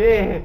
Sí.